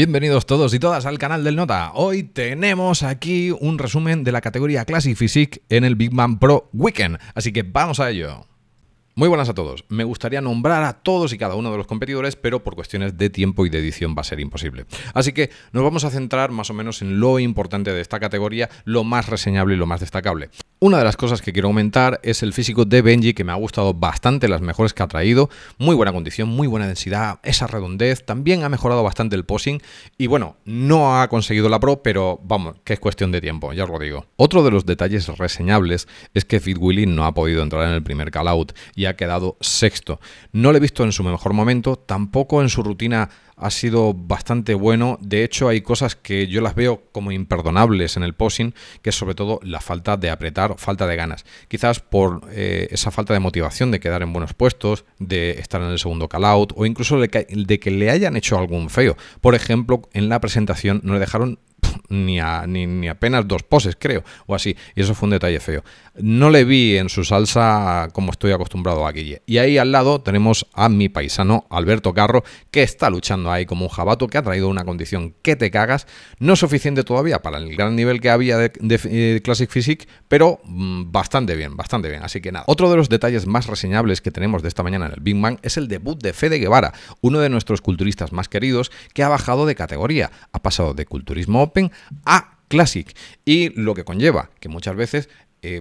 Bienvenidos todos y todas al canal del Nota. Hoy tenemos aquí un resumen de la categoría Classic Physique en el Big Man Pro Weekend, así que vamos a ello. Muy buenas a todos. Me gustaría nombrar a todos y cada uno de los competidores, pero por cuestiones de tiempo y de edición va a ser imposible. Así que nos vamos a centrar más o menos en lo importante de esta categoría, lo más reseñable y lo más destacable. Una de las cosas que quiero comentar es el físico de Benji, que me ha gustado bastante, las mejores que ha traído. Muy buena condición, muy buena densidad, esa redondez. También ha mejorado bastante el posing. Y bueno, no ha conseguido la pro, pero vamos, que es cuestión de tiempo, ya os lo digo. Otro de los detalles reseñables es que Fitwilly no ha podido entrar en el primer call-out y ha quedado sexto. No lo he visto en su mejor momento, tampoco en su rutina ha sido bastante bueno. De hecho, hay cosas que yo las veo como imperdonables en el posing, que es sobre todo la falta de apretar, falta de ganas. Quizás por esa falta de motivación de quedar en buenos puestos, de estar en el segundo call-out, o incluso de que le hayan hecho algún feo. Por ejemplo, en la presentación no le dejaron ni apenas dos poses, creo, o así, y eso fue un detalle feo. No le vi en su salsa como estoy acostumbrado a Guille. Y ahí al lado tenemos a mi paisano Alberto Carro, que está luchando ahí como un jabato, que ha traído una condición que te cagas, no suficiente todavía para el gran nivel que había de Classic Physique, pero bastante bien, así que nada. Otro de los detalles más reseñables que tenemos de esta mañana en el Big Man es el debut de Fede Guevara, uno de nuestros culturistas más queridos, que ha bajado de categoría, ha pasado de culturismo Open a Classic, y lo que conlleva que muchas veces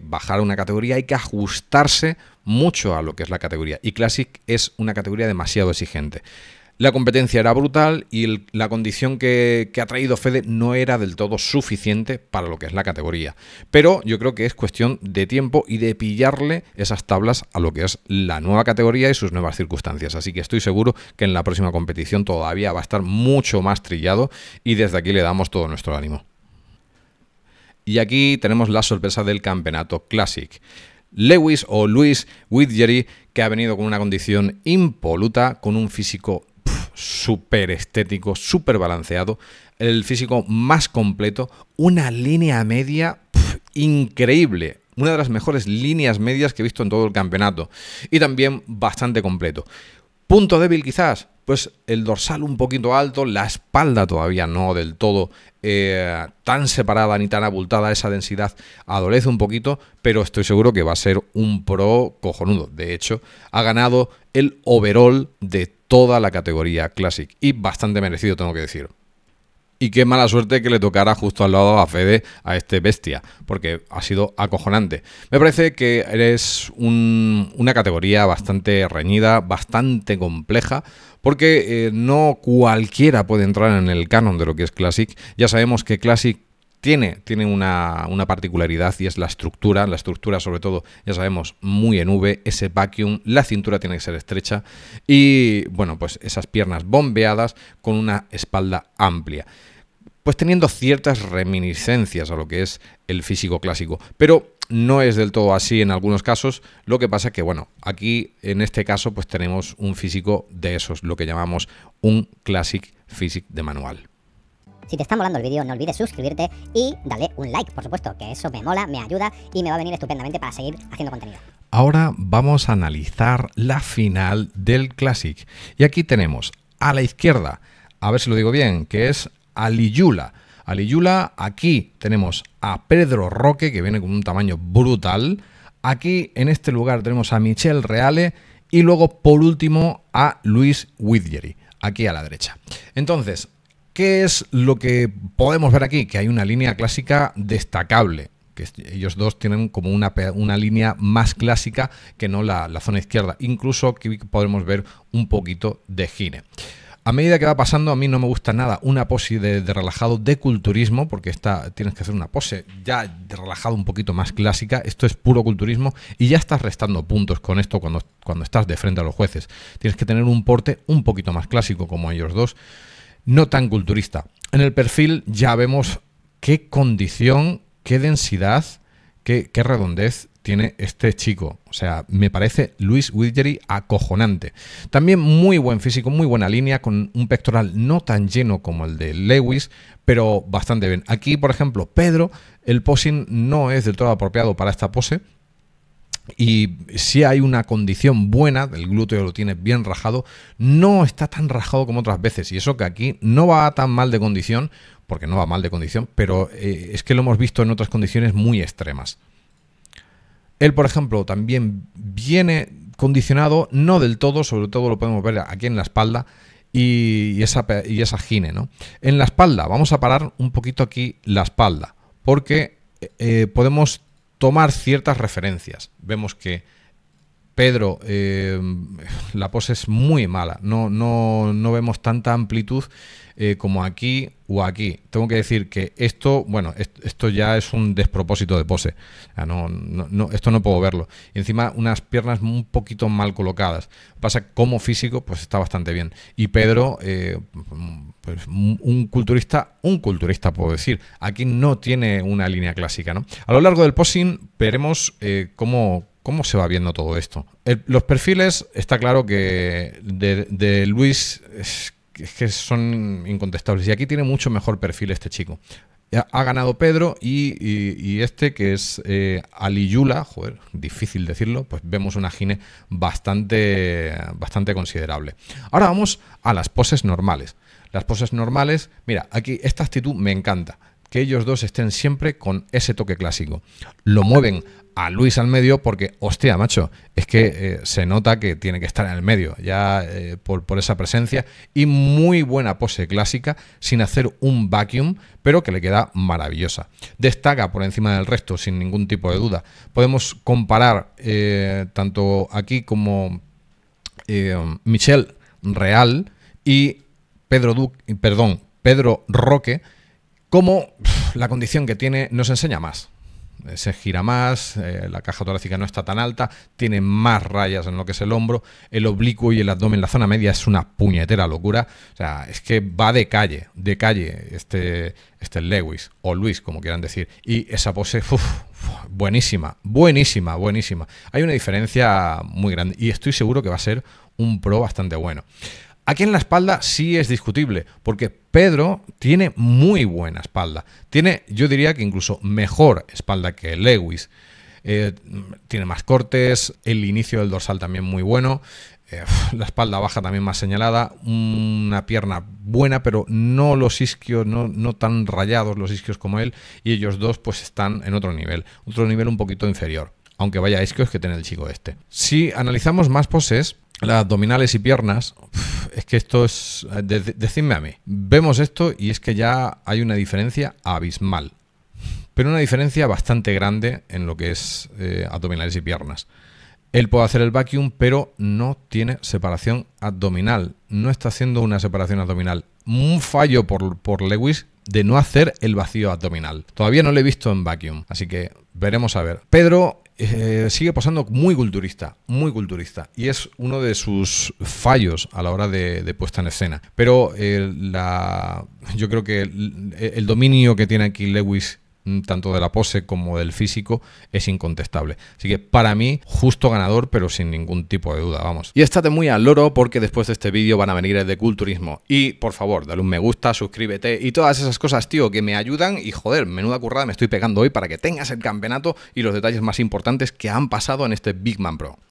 bajar una categoría hay que ajustarse mucho a lo que es la categoría, y Classic es una categoría demasiado exigente. La competencia era brutal y la condición que ha traído Fede no era del todo suficiente para lo que es la categoría. Pero yo creo que es cuestión de tiempo y de pillarle esas tablas a lo que es la nueva categoría y sus nuevas circunstancias. Así que estoy seguro que en la próxima competición todavía va a estar mucho más trillado, y desde aquí le damos todo nuestro ánimo. Y aquí tenemos la sorpresa del campeonato Classic. Lewis o Lewis Widgery, que ha venido con una condición impoluta, con un físico súper estético, súper balanceado, el físico más completo, una línea media increíble, una de las mejores líneas medias que he visto en todo el campeonato, y también bastante completo. Punto débil quizás, pues el dorsal un poquito alto, la espalda todavía no del todo tan separada ni tan abultada, esa densidad adolece un poquito, pero estoy seguro que va a ser un pro cojonudo. De hecho, ha ganado el overall de toda la categoría Classic, y bastante merecido, tengo que decir. Y qué mala suerte que le tocara justo al lado a Fede, a este bestia, porque ha sido acojonante. Me parece que es una categoría bastante reñida, bastante compleja, porque no cualquiera puede entrar en el canon de lo que es Classic. Ya sabemos que Classic tiene una particularidad, y es la estructura sobre todo, ya sabemos, muy en V, ese vacuum, la cintura tiene que ser estrecha y, bueno, pues esas piernas bombeadas con una espalda amplia. Pues teniendo ciertas reminiscencias a lo que es el físico clásico, pero no es del todo así en algunos casos. Lo que pasa es que, bueno, aquí en este caso pues tenemos un físico de esos, lo que llamamos un Classic Physique de manual. Si te está molando el vídeo, no olvides suscribirte y dale un like, por supuesto, que eso me mola, me ayuda y me va a venir estupendamente para seguir haciendo contenido. Ahora vamos a analizar la final del Classic. Y aquí tenemos a la izquierda, a ver si lo digo bien, que es Aliyula. Aliyula, aquí tenemos a Pedro Roque, que viene con un tamaño brutal. Aquí, en este lugar, tenemos a Michelle Reale y luego, por último, a Lewis Widgery, aquí a la derecha. Entonces, ¿qué es lo que podemos ver aquí? Que hay una línea clásica destacable, que ellos dos tienen como una línea más clásica que no la zona izquierda. Incluso aquí podemos ver un poquito de gine. A medida que va pasando, a mí no me gusta nada una pose de relajado de culturismo, porque tienes que hacer una pose ya de relajado un poquito más clásica. Esto es puro culturismo y ya estás restando puntos con esto cuando estás de frente a los jueces. Tienes que tener un porte un poquito más clásico como ellos dos. No tan culturista. En el perfil ya vemos qué condición, qué densidad, qué redondez tiene este chico. O sea, me parece Lewis Widgery acojonante. También muy buen físico, muy buena línea, con un pectoral no tan lleno como el de Lewis, pero bastante bien. Aquí, por ejemplo, Pedro, el posing no es del todo apropiado para esta pose. Y si hay una condición buena, el glúteo lo tienes bien rajado, no está tan rajado como otras veces. Y eso que aquí no va tan mal de condición, porque no va mal de condición, pero es que lo hemos visto en otras condiciones muy extremas. Él, por ejemplo, también viene condicionado, no del todo, sobre todo lo podemos ver aquí en la espalda y esa gine, ¿no? En la espalda, vamos a parar un poquito aquí la espalda, porque podemos tomar ciertas referencias. Vemos que Pedro, la pose es muy mala, no vemos tanta amplitud como aquí o aquí. Tengo que decir que esto, bueno, esto ya es un despropósito de pose. Esto no puedo verlo. Y encima unas piernas un poquito mal colocadas. Pasa como físico, pues está bastante bien. Y Pedro, pues un culturista puedo decir. Aquí no tiene una línea clásica, ¿no? A lo largo del posing veremos ¿Cómo se va viendo todo esto? Los perfiles, está claro que de Luis es que son incontestables. Y aquí tiene mucho mejor perfil este chico. Ha ganado Pedro y este que es Aliyula, joder, difícil decirlo, pues vemos una gine bastante considerable. Ahora vamos a las poses normales. Las poses normales, mira, aquí esta actitud me encanta. Que ellos dos estén siempre con ese toque clásico. Lo mueven a Luis al medio porque, hostia, macho, es que se nota que tiene que estar en el medio, ya por esa presencia. Y muy buena pose clásica, sin hacer un vacuum, pero que le queda maravillosa. Destaca por encima del resto, sin ningún tipo de duda. Podemos comparar tanto aquí como Michelle Reale y Pedro Roque, como la condición que tiene nos enseña más. Se gira más, la caja torácica no está tan alta, tiene más rayas en lo que es el hombro, el oblicuo y el abdomen, la zona media es una puñetera locura. O sea, es que va de calle este Lewis o Luis, como quieran decir. Y esa pose, buenísima. Hay una diferencia muy grande y estoy seguro que va a ser un pro bastante bueno. Aquí en la espalda sí es discutible, porque Pedro tiene muy buena espalda. Tiene, yo diría que incluso mejor espalda que Lewis. Tiene más cortes, el inicio del dorsal también muy bueno, la espalda baja también más señalada, una pierna buena, pero no los isquios, no tan rayados los isquios como él, y ellos dos pues están en otro nivel un poquito inferior, aunque vaya isquios que tiene el chico este. Si analizamos más poses, las abdominales y piernas, es que esto es... Decidme a mí. Vemos esto y es que ya hay una diferencia abismal. Pero una diferencia bastante grande en lo que es abdominales y piernas. Él puede hacer el vacuum, pero no tiene separación abdominal. No está haciendo una separación abdominal. Un fallo por Lewis de no hacer el vacío abdominal. Todavía no lo he visto en vacuum, así que veremos a ver. Pedro... sigue posando muy culturista y es uno de sus fallos a la hora de puesta en escena, pero yo creo que el dominio que tiene aquí Lewis tanto de la pose como del físico es incontestable, así que para mí justo ganador, pero sin ningún tipo de duda, vamos. Y estate muy al loro porque después de este vídeo van a venir el de culturismo y por favor dale un me gusta, suscríbete y todas esas cosas, tío, que me ayudan y joder, menuda currada me estoy pegando hoy para que tengas el campeonato y los detalles más importantes que han pasado en este Big Man Pro.